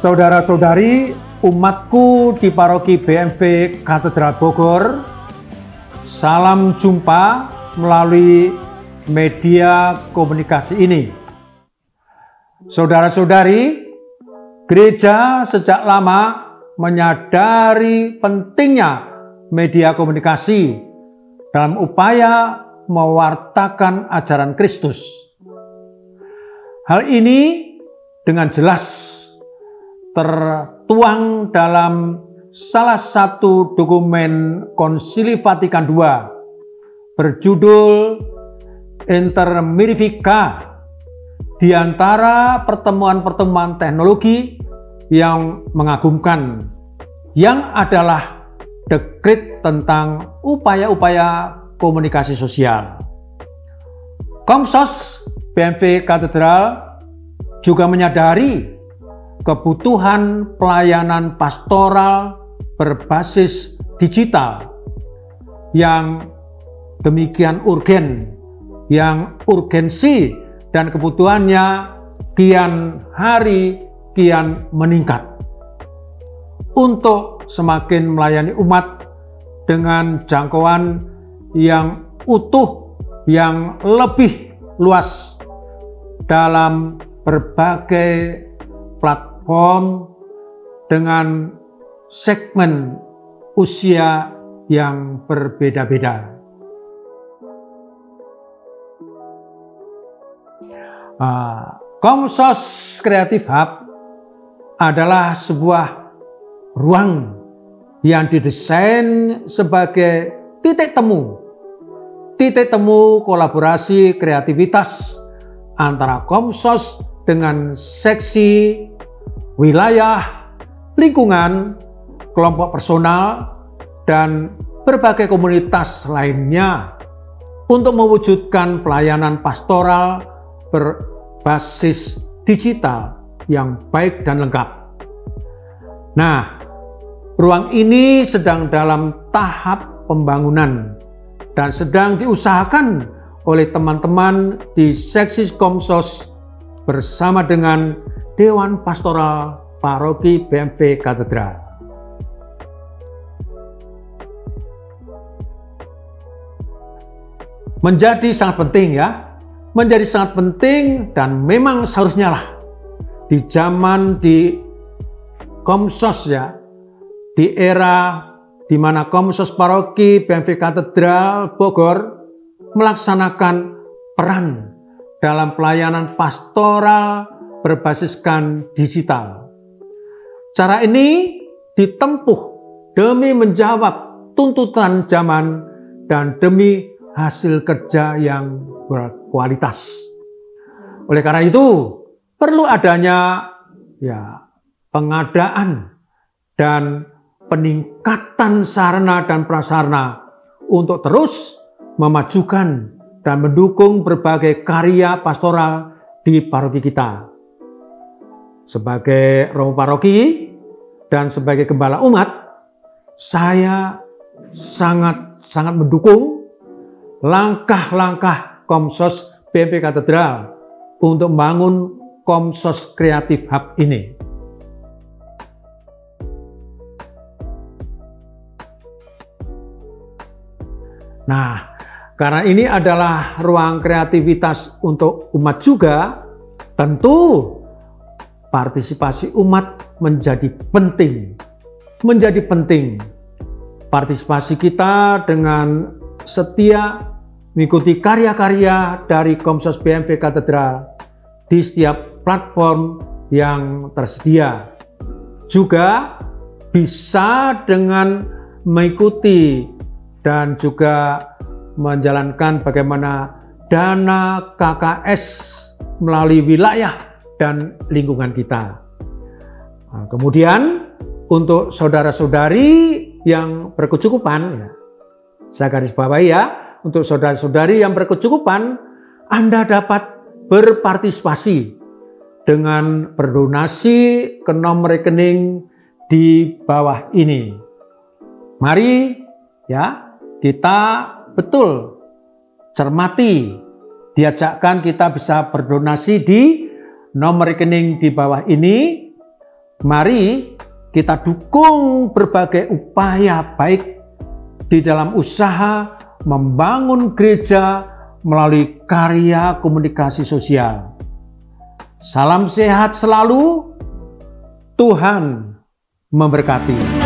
Saudara-saudari, umatku di paroki BMV Katedral Bogor, salam jumpa melalui media komunikasi ini. Saudara-saudari, gereja sejak lama menyadari pentingnya media komunikasi dalam upaya mewartakan ajaran Kristus. Hal ini dengan jelas tertuang dalam salah satu dokumen Konsili Vatikan II berjudul Inter Mirifica, di antara pertemuan-pertemuan teknologi yang mengagumkan, yang adalah dekrit tentang upaya-upaya komunikasi sosial. Komsos BMV Katedral juga menyadari kebutuhan pelayanan pastoral berbasis digital yang demikian urgen, yang urgensi dan kebutuhannya kian hari kian meningkat untuk semakin melayani umat dengan jangkauan yang utuh, yang lebih luas dalam berbagai platform dengan segmen usia yang berbeda-beda. Komsos Kreatif Hub adalah sebuah ruang yang didesain sebagai titik temu kolaborasi kreativitas antara Komsos dengan seksi, wilayah, lingkungan, kelompok personal, dan berbagai komunitas lainnya untuk mewujudkan pelayanan pastoral berbasis digital yang baik dan lengkap. Nah, ruang ini sedang dalam tahap pembangunan dan sedang diusahakan oleh teman-teman di seksi Komsos bersama dengan Dewan Pastoral Paroki BMV Katedral. Menjadi sangat penting dan memang seharusnya lah di zaman di Komsos di era di mana Komsos Paroki BMV Katedral Bogor melaksanakan peran dalam pelayanan pastoral berbasiskan digital. Cara ini ditempuh demi menjawab tuntutan zaman dan demi hasil kerja yang berkualitas. Oleh karena itu, perlu adanya pengadaan dan peningkatan sarana dan prasarana untuk terus memajukan dan mendukung berbagai karya pastoral di paroki kita. Sebagai romo paroki dan sebagai gembala umat, saya sangat mendukung langkah-langkah Komsos BMV Katedral untuk membangun Komsos Kreatif Hub ini. Nah, karena ini adalah ruang kreativitas untuk umat juga, tentu partisipasi umat menjadi penting. Partisipasi kita dengan setia mengikuti karya-karya dari Komsos BMV Katedral di setiap platform yang tersedia. Juga bisa dengan mengikuti dan juga menjalankan bagaimana dana KKS melalui wilayah dan lingkungan kita. Nah, kemudian untuk saudara-saudari yang berkecukupan, saya garis bawahi untuk saudara-saudari yang berkecukupan, Anda dapat berpartisipasi dengan berdonasi ke nomor rekening di bawah ini. Mari kita betul cermati, diajakkan kita bisa berdonasi di nomor rekening di bawah ini, Mari kita dukung berbagai upaya baik di dalam usaha membangun gereja melalui karya komunikasi sosial. Salam sehat selalu, Tuhan memberkati.